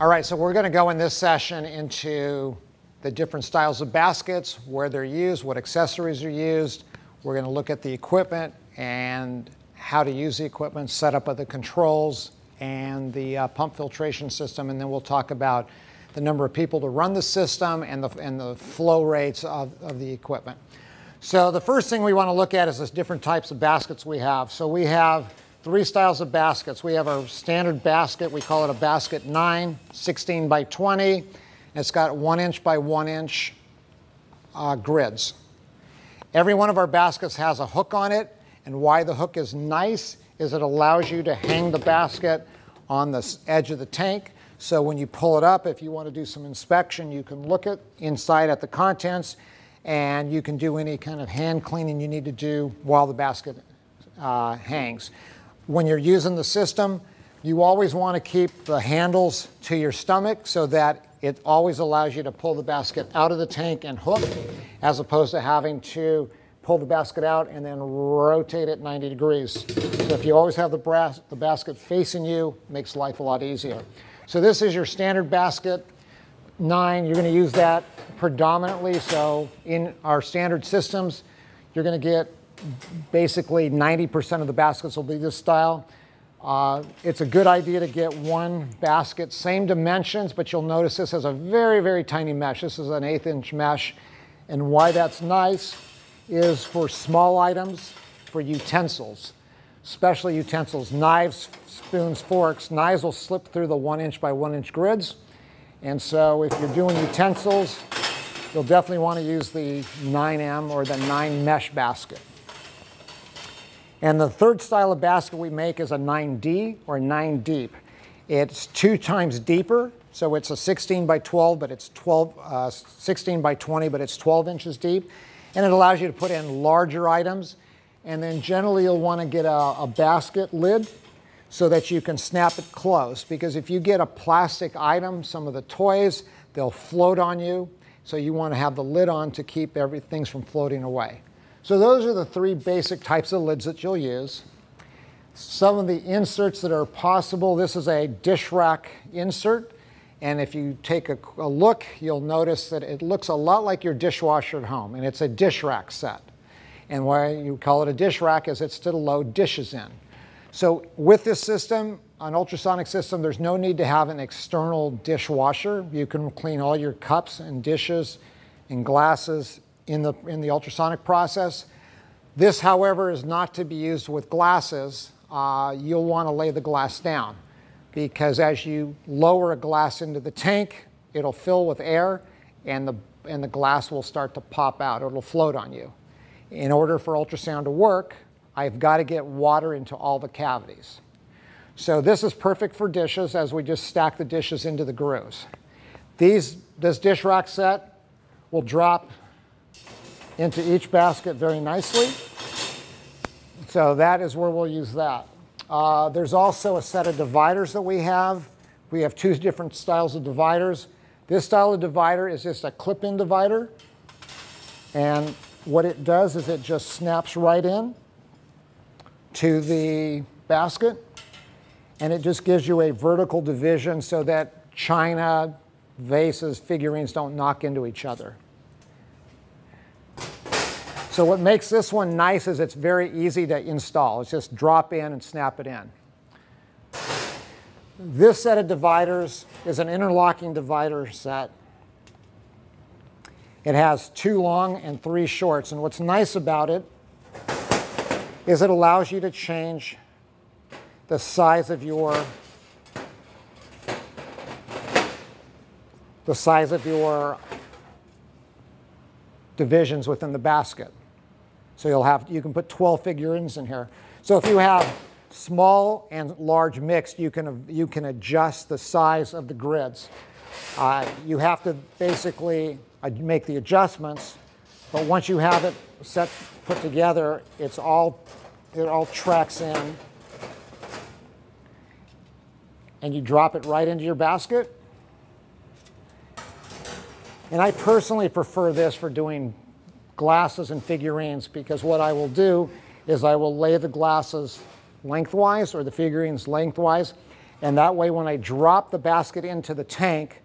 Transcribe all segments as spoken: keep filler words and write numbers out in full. All right, so we're going to go in this session into the different styles of baskets, where they're used, what accessories are used. We're going to look at the equipment and how to use the equipment, setup of the controls, and the uh, pump filtration system, and then we'll talk about the number of people to run the system and the, and the flow rates of, of the equipment. So the first thing we want to look at is the different types of baskets we have. So we have three styles of baskets. We have our standard basket. We call it a basket nine, sixteen by twenty. It's got one inch by one inch uh, grids. Every one of our baskets has a hook on it, and why the hook is nice is it allows you to hang the basket on the edge of the tank. So when you pull it up, if you want to do some inspection, you can look at inside at the contents, and you can do any kind of hand cleaning you need to do while the basket uh, hangs. When you're using the system, you always want to keep the handles to your stomach so that it always allows you to pull the basket out of the tank and hook, as opposed to having to pull the basket out and then rotate it ninety degrees. So if you always have the, brass, the basket facing you, it makes life a lot easier. So this is your standard basket nine. You're going to use that predominantly. So in our standard systems, you're going to get basically ninety percent of the baskets will be this style. Uh, it's a good idea to get one basket, same dimensions, but you'll notice this has a very, very tiny mesh. This is an eighth inch mesh. And why that's nice is for small items, for utensils, especially utensils, knives, spoons, forks. Knives will slip through the one inch by one inch grids. And so if you're doing utensils, you'll definitely want to use the nine M or the nine mesh basket. And the third style of basket we make is a nine D or nine deep. It's two times deeper, so it's a sixteen by twelve, but it's twelve, uh, sixteen by twenty, but it's twelve inches deep. And it allows you to put in larger items. And then generally you'll want to get a, a basket lid so that you can snap it close, because if you get a plastic item, some of the toys, they'll float on you. So you want to have the lid on to keep everything from floating away. So those are the three basic types of lids that you'll use. Some of the inserts that are possible, this is a dish rack insert. And if you take a, a look, you'll notice that it looks a lot like your dishwasher at home, and it's a dish rack set. And why you call it a dish rack is it's to load dishes in. So with this system, an ultrasonic system, there's no need to have an external dishwasher. You can clean all your cups and dishes and glasses in the, in the ultrasonic process. This, however, is not to be used with glasses. Uh, you'll want to lay the glass down, because as you lower a glass into the tank, it'll fill with air and the, and the glass will start to pop out. It'll float on you. In order for ultrasound to work, I've got to get water into all the cavities. So this is perfect for dishes, as we just stack the dishes into the grooves. These, this dish rack set will drop into each basket very nicely. So that is where we'll use that. Uh, there's also a set of dividers that we have. We have two different styles of dividers. This style of divider is just a clip-in divider. And what it does is it just snaps right in to the basket. And it just gives you a vertical division so that china, vases, figurines don't knock into each other. So what makes this one nice is it's very easy to install. It's just drop in and snap it in. This set of dividers is an interlocking divider set. It has two long and three shorts. And what's nice about it is it allows you to change the size of your, the size of your divisions within the basket. So you'll have, you can put twelve figurines in here. So if you have small and large mixed, you can, you can adjust the size of the grids. Uh, you have to basically make the adjustments, but once you have it set, put together, it's all, it all tracks in. And you drop it right into your basket. And I personally prefer this for doing glasses and figurines, because what I will do is I will lay the glasses lengthwise or the figurines lengthwise, And that way, when I drop the basket into the tank,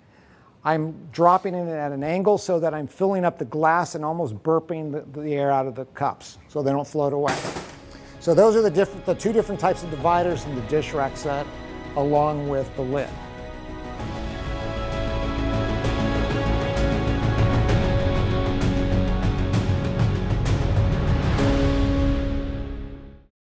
I'm dropping it at an angle so that I'm filling up the glass and almost burping the, the air out of the cups so they don't float away. So those are the, diff the two different types of dividers in the dish rack set, along with the lid.